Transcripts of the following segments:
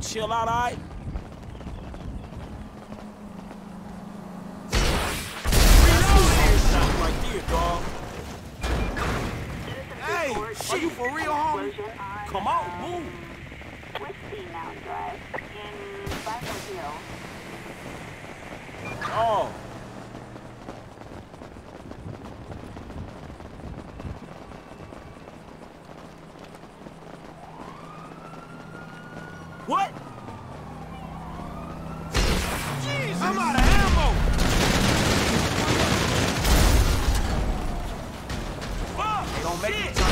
chill out, all right? Are you for real, homie? Come on, move. West Seamount Drive in Buffalo Hill. Oh. What? Jesus. I'm out of ammo. Fuck. Don't make me talk.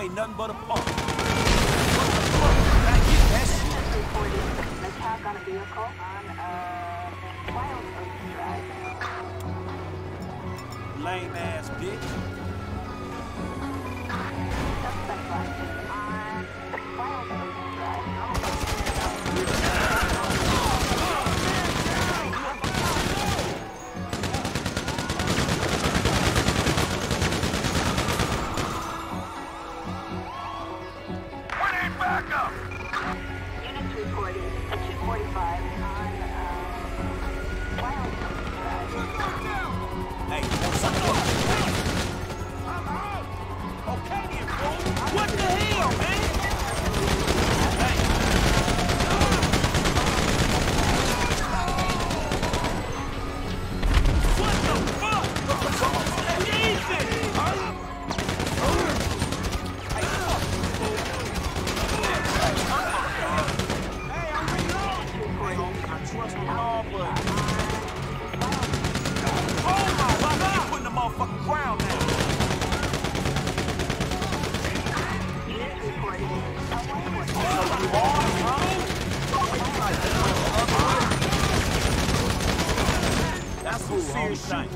Ain't nothing but a pump. Attack on a vehicle on Wild Oak Drive. Lame ass bitch. Suspect on Wild Oak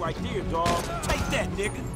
right there, dog. Take that, nigga.